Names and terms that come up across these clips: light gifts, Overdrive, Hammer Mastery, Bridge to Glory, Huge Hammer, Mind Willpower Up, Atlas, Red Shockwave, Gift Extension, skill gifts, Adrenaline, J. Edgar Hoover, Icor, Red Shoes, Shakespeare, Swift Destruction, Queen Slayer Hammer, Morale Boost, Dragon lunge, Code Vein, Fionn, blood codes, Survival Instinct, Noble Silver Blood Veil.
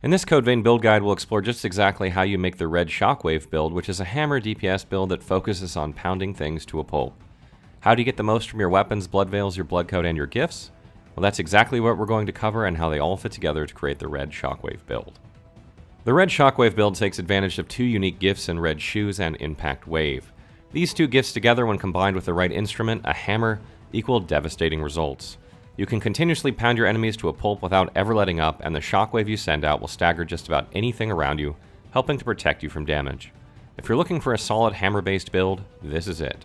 In this Code Vein build guide, we'll explore just exactly how you make the Red Shockwave build, which is a hammer DPS build that focuses on pounding things to a pulp. How do you get the most from your weapons, blood veils, your blood code, and your gifts? Well, that's exactly what we're going to cover and how they all fit together to create the Red Shockwave build. The Red Shockwave build takes advantage of two unique gifts in Red Shoes and Impact Wave. These two gifts together, when combined with the right instrument, a hammer, equal devastating results. You can continuously pound your enemies to a pulp without ever letting up, and the shockwave you send out will stagger just about anything around you, helping to protect you from damage. If you're looking for a solid hammer-based build, this is it.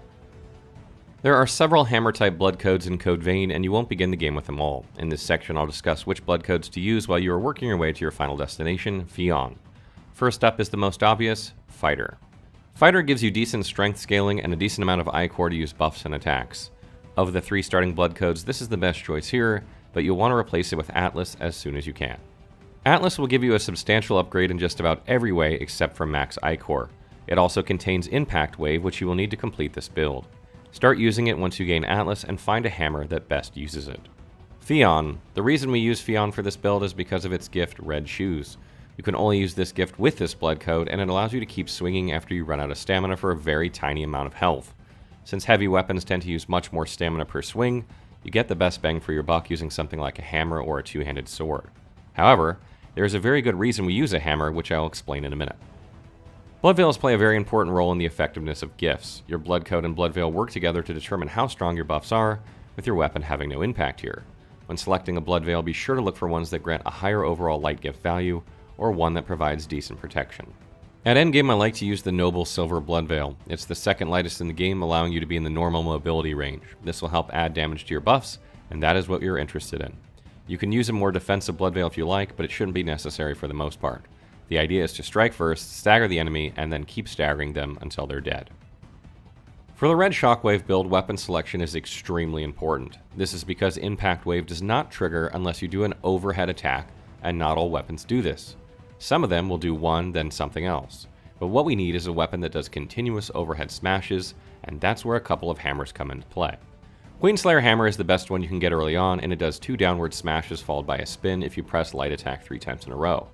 There are several hammer-type blood codes in Code Vein, and you won't begin the game with them all. In this section, I'll discuss which blood codes to use while you are working your way to your final destination, Fionn. First up is the most obvious, Fighter. Fighter gives you decent strength scaling and a decent amount of I-Core to use buffs and attacks. Of the three starting blood codes, this is the best choice here, but you'll want to replace it with Atlas as soon as you can. Atlas will give you a substantial upgrade in just about every way except for max Icor. It also contains Impact Wave, which you will need to complete this build. Start using it once you gain Atlas and find a hammer that best uses it. Fionn. The reason we use Fionn for this build is because of its gift, Red Shoes. You can only use this gift with this blood code, and it allows you to keep swinging after you run out of stamina for a very tiny amount of health. Since heavy weapons tend to use much more stamina per swing, you get the best bang for your buck using something like a hammer or a two-handed sword. However, there is a very good reason we use a hammer, which I'll explain in a minute. Blood veils play a very important role in the effectiveness of gifts. Your blood code and blood veil work together to determine how strong your buffs are, with your weapon having no impact here. When selecting a blood veil, be sure to look for ones that grant a higher overall light gift value, or one that provides decent protection. At endgame, I like to use the Noble Silver Blood Veil. It's the second lightest in the game, allowing you to be in the normal mobility range. This will help add damage to your buffs, and that is what you're interested in. You can use a more defensive blood veil if you like, but it shouldn't be necessary for the most part. The idea is to strike first, stagger the enemy, and then keep staggering them until they're dead. For the Red Shockwave build, weapon selection is extremely important. This is because Impact Wave does not trigger unless you do an overhead attack, and not all weapons do this. Some of them will do one, then something else. But what we need is a weapon that does continuous overhead smashes, and that's where a couple of hammers come into play. Queen Slayer Hammer is the best one you can get early on, and it does two downward smashes followed by a spin if you press light attack 3 times in a row.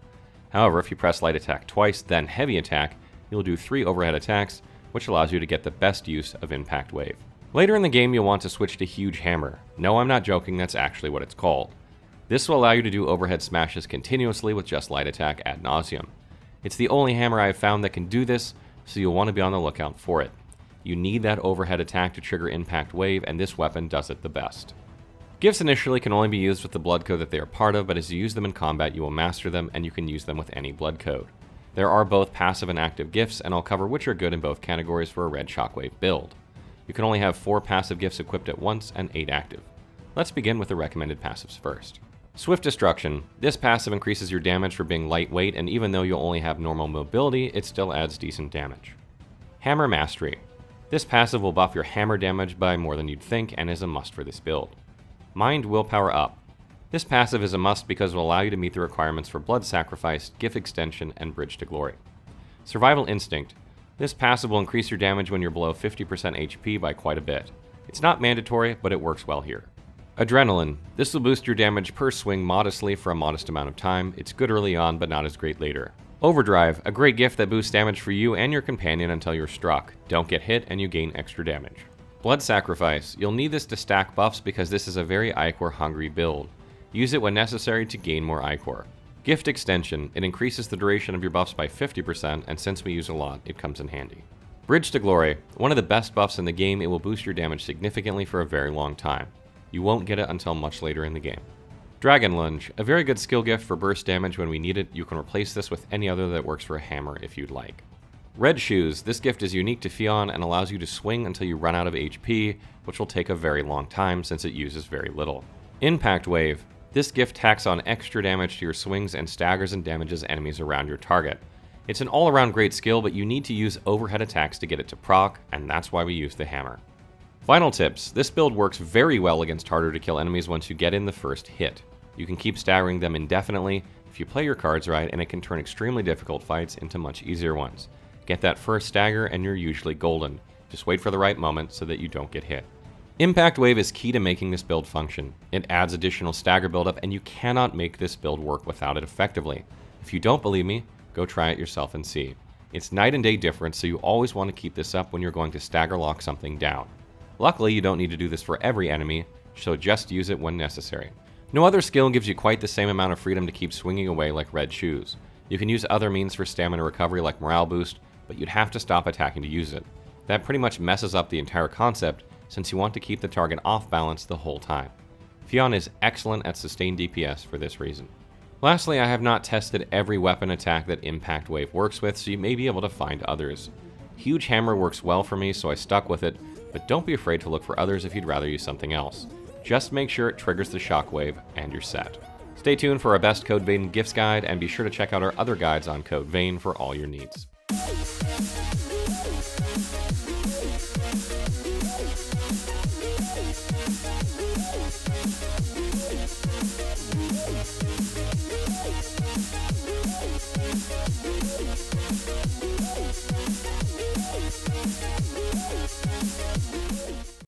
However, if you press light attack twice, then heavy attack, you'll do 3 overhead attacks, which allows you to get the best use of Impact Wave. Later in the game, you'll want to switch to Huge Hammer. No, I'm not joking, that's actually what it's called. This will allow you to do overhead smashes continuously with just light attack ad nauseum. It's the only hammer I have found that can do this, so you'll want to be on the lookout for it. You need that overhead attack to trigger Impact Wave, and this weapon does it the best. Gifts initially can only be used with the blood code that they are part of, but as you use them in combat, you will master them, and you can use them with any blood code. There are both passive and active gifts, and I'll cover which are good in both categories for a Red Shockwave build. You can only have 4 passive gifts equipped at once and 8 active. Let's begin with the recommended passives first. Swift Destruction. This passive increases your damage for being lightweight, and even though you'll only have normal mobility, it still adds decent damage. Hammer Mastery. This passive will buff your hammer damage by more than you'd think and is a must for this build. Mind Willpower Up. This passive is a must because it will allow you to meet the requirements for Blood Sacrifice, Gift Extension, and Bridge to Glory. Survival Instinct. This passive will increase your damage when you're below 50% HP by quite a bit. It's not mandatory, but it works well here. Adrenaline. This will boost your damage per swing modestly for a modest amount of time. It's good early on, but not as great later. Overdrive. A great gift that boosts damage for you and your companion until you're struck. Don't get hit and you gain extra damage. Blood Sacrifice. You'll need this to stack buffs because this is a very Icor hungry build. Use it when necessary to gain more Icor. Gift Extension. It increases the duration of your buffs by 50%, and since we use a lot, it comes in handy. Bridge to Glory. One of the best buffs in the game, it will boost your damage significantly for a very long time. You won't get it until much later in the game. Dragon Lunge, a very good skill gift for burst damage when we need it. You can replace this with any other that works for a hammer if you'd like. Red Shoes, this gift is unique to Fionn and allows you to swing until you run out of HP, which will take a very long time since it uses very little. Impact Wave, this gift tacks on extra damage to your swings and staggers and damages enemies around your target. It's an all-around great skill, but you need to use overhead attacks to get it to proc, and that's why we use the hammer. Final tips. This build works very well against harder to kill enemies once you get in the first hit. You can keep staggering them indefinitely if you play your cards right, and it can turn extremely difficult fights into much easier ones. Get that first stagger and you're usually golden. Just wait for the right moment so that you don't get hit. Impact Wave is key to making this build function. It adds additional stagger buildup, and you cannot make this build work without it effectively. If If you don't believe me, go try it yourself and see. It's night and day difference, so you always want to keep this up when you're going to stagger lock something down. Luckily, you don't need to do this for every enemy, so just use it when necessary. No other skill gives you quite the same amount of freedom to keep swinging away like Red Shoes. You can use other means for stamina recovery like Morale Boost, but you'd have to stop attacking to use it. That pretty much messes up the entire concept, since you want to keep the target off balance the whole time. Fionn is excellent at sustained DPS for this reason. Lastly, I have not tested every weapon attack that Impact Wave works with, so you may be able to find others. Huge Hammer works well for me, so I stuck with it, but don't be afraid to look for others if you'd rather use something else. Just make sure it triggers the shockwave and you're set. Stay tuned for our best Code Vein gifts guide, and be sure to check out our other guides on Code Vein for all your needs.